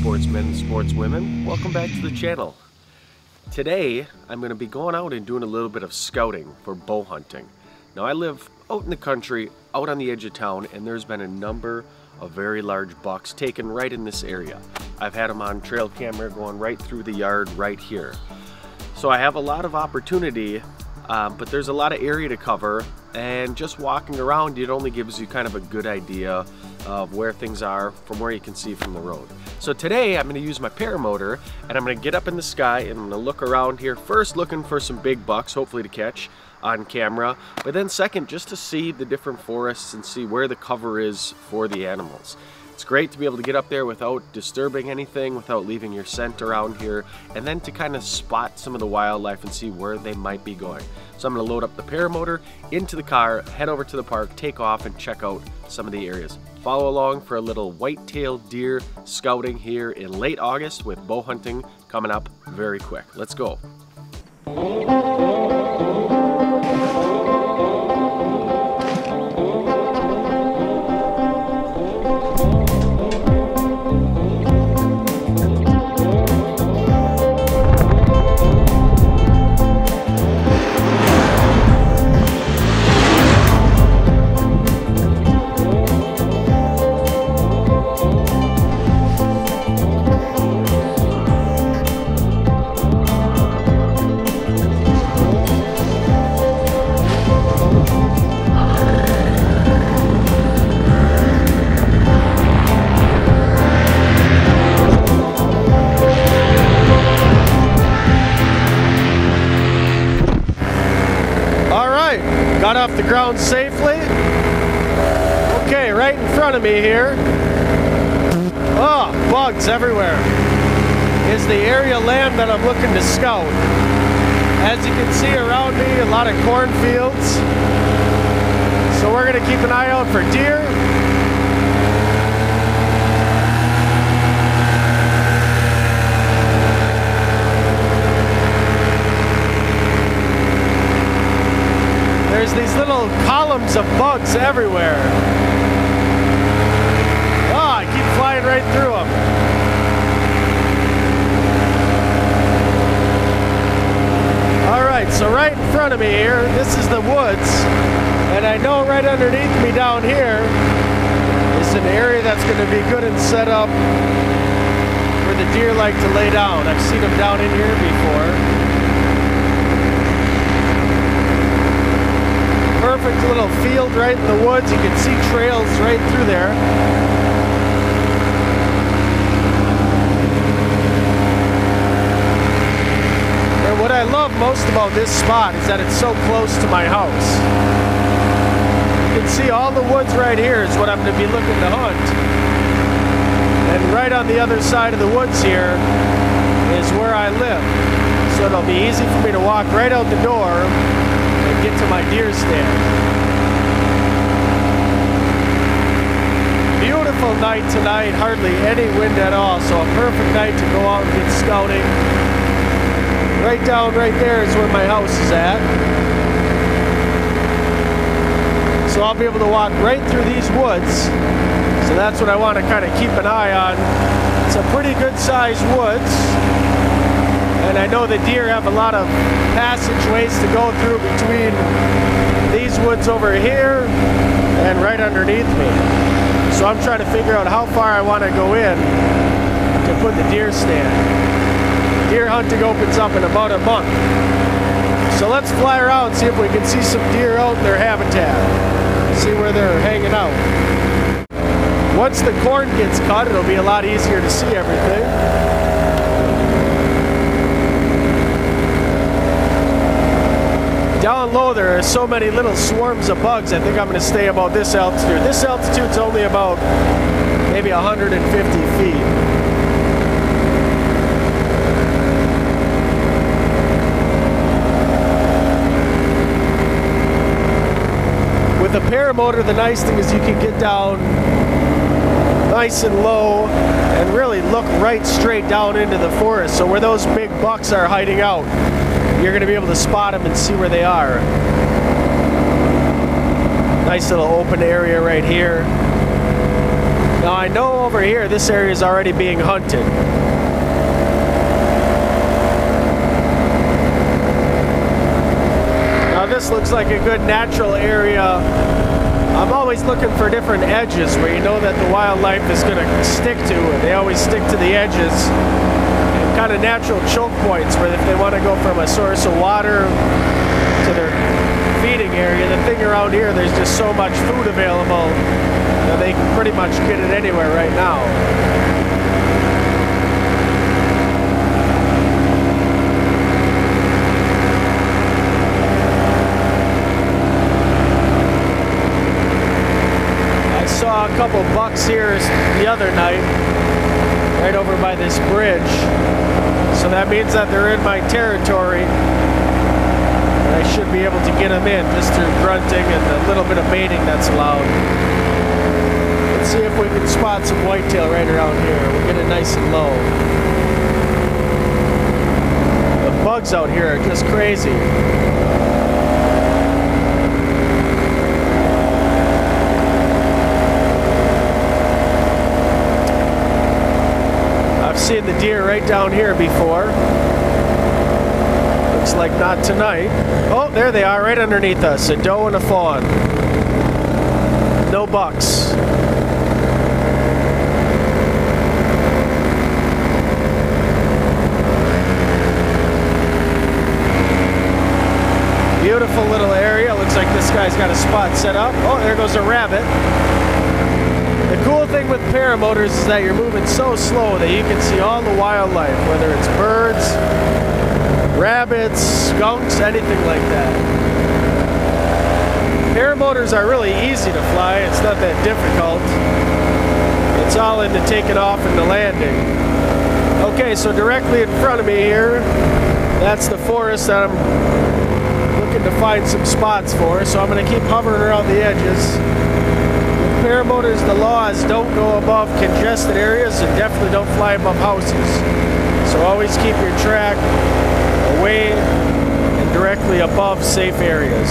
sportsmen and sportswomen, welcome back to the channel. Today I'm going to be going out and doing a little bit of scouting for bow hunting. Now I live out in the country, out on the edge of town, and there's been a number of very large bucks taken right in this area. I've had them on trail camera going right through the yard right here. So I have a lot of opportunity, but there's a lot of area to cover, and just walking around it only gives you kind of a good idea of where things are from where you can see from the road. So today I'm going to use my paramotor and I'm going to get up in the sky and I'm going to look around here, first looking for some big bucks hopefully to catch on camera, but then second just to see the different forests and see where the cover is for the animals. It's great to be able to get up there without disturbing anything, without leaving your scent around here, and then to kind of spot some of the wildlife and see where they might be going. So I'm going to load up the paramotor into the car, head over to the park, take off, and check out some of the areas. Follow along for a little whitetail deer scouting here in late August, with bow hunting coming up very quick. Let's go. Got off the ground safely. Okay, right in front of me here. Oh, bugs everywhere. Is the area of land that I'm looking to scout. As you can see around me, a lot of cornfields. So we're gonna keep an eye out for deer. There's these little columns of bugs everywhere. Ah, I keep flying right through them. All right, so right in front of me here, this is the woods, and I know right underneath me down here is an area that's going to be good and set up where the deer like to lay down. I've seen them down in here before. Perfect little field right in the woods. You can see trails right through there. And what I love most about this spot is that it's so close to my house. You can see all the woods right here is what I'm going to be looking to hunt. And right on the other side of the woods here is where I live. So it'll be easy for me to walk right out the door, get to my deer stand. Beautiful night tonight, hardly any wind at all, so a perfect night to go out and get scouting. Right down right there is where my house is at. So I'll be able to walk right through these woods. So that's what I want to kind of keep an eye on. It's a pretty good sized woods. And I know the deer have a lot of passageways to go through between these woods over here and right underneath me. So I'm trying to figure out how far I want to go in to put the deer stand. Deer hunting opens up in about a month. So let's fly around and see if we can see some deer out in their habitat. See where they're hanging out. Once the corn gets cut, it'll be a lot easier to see everything. Down low there are so many little swarms of bugs. I think I'm going to stay about this altitude. This altitude's only about maybe 150 feet. With a paramotor, the nice thing is you can get down nice and low and really look right straight down into the forest. So where those big bucks are hiding out, you're going to be able to spot them and see where they are. Nice little open area right here. Now I know over here this area is already being hunted. Now this looks like a good natural area. I'm always looking for different edges where you know that the wildlife is going to stick to it. They always stick to the edges. And kind of natural choke points where if they want to go from a source of water to their feeding area. The thing around here, there's just so much food available. They can pretty much get it anywhere right now. I saw a couple bucks here the other night, right over by this bridge. So that means that they're in my territory. I should be able to get them in just through grunting and a little bit of baiting that's allowed. Let's see if we can spot some whitetail right around here. We'll get it nice and low. The bugs out here are just crazy. I've seen the deer right down here before. Looks like not tonight. Oh, there they are right underneath us. A doe and a fawn. No bucks. Beautiful little area. Looks like this guy's got a spot set up. Oh, there goes a rabbit. The cool thing with paramotors is that you're moving so slow that you can see all the wildlife, whether it's birds, rabbits, skunks, anything like that. Paramotors are really easy to fly. It's not that difficult. It's all in the taking off and the landing. Okay, so directly in front of me here, that's the forest that I'm to find some spots for, so I'm going to keep hovering around the edges. With paramotors, the laws don't go above congested areas and definitely don't fly above houses. So always keep your track away and directly above safe areas.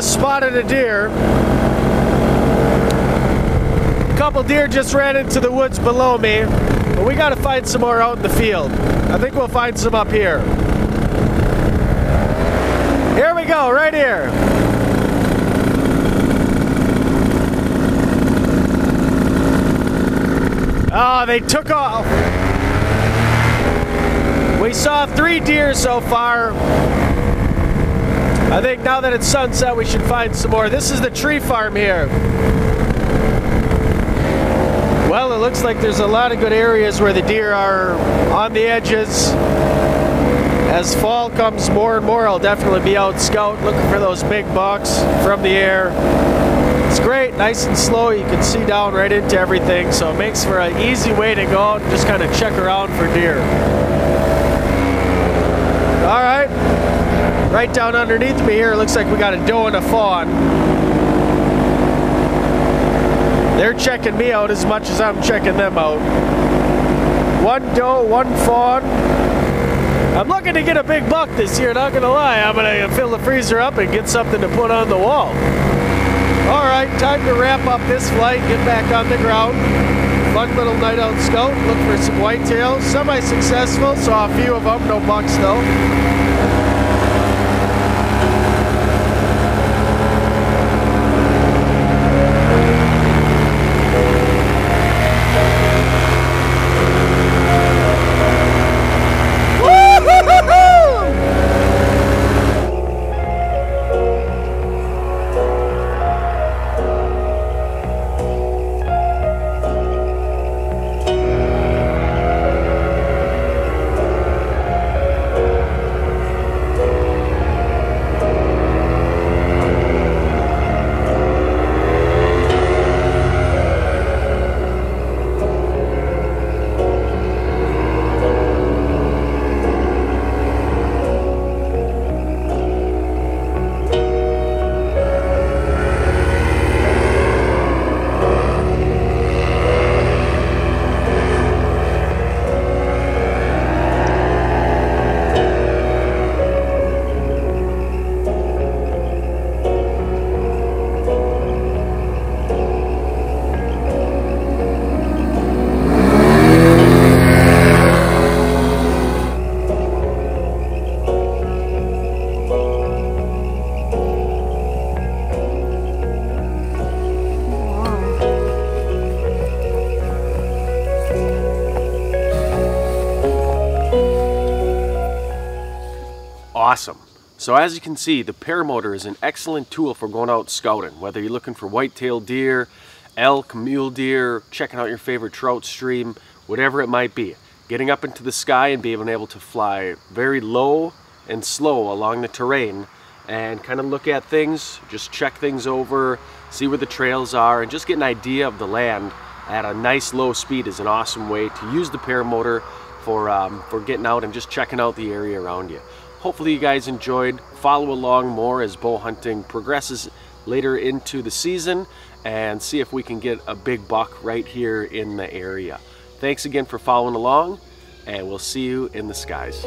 Spotted a deer. A couple deer just ran into the woods below me, but we gotta find some more out in the field. I think we'll find some up here. Here we go, right here. Ah, they took off. We saw 3 deer so far. I think now that it's sunset, we should find some more. This is the tree farm here. Well, it looks like there's a lot of good areas where the deer are on the edges. As fall comes more and more, I'll definitely be out scout looking for those big bucks from the air. It's great, nice and slow. You can see down right into everything, so it makes for an easy way to go out and just kind of check around for deer. All right. Right down underneath me here, it looks like we got a doe and a fawn. They're checking me out as much as I'm checking them out. One doe, one fawn. I'm looking to get a big buck this year, not gonna lie. I'm gonna fill the freezer up and get something to put on the wall. All right, time to wrap up this flight, get back on the ground. Fun little night out scout, look for some whitetails. Semi-successful, saw a few of them, no bucks though. awesome. So as you can see, the paramotor is an excellent tool for going out scouting, whether you're looking for white-tailed deer, elk, mule deer, checking out your favorite trout stream, whatever it might be. Getting up into the sky and being able to fly very low and slow along the terrain and kind of look at things, just check things over, see where the trails are, and just get an idea of the land at a nice low speed is an awesome way to use the paramotor for getting out and just checking out the area around you. Hopefully you guys enjoyed. Follow along more as bow hunting progresses later into the season and see if we can get a big buck right here in the area. Thanks again for following along, and we'll see you in the skies.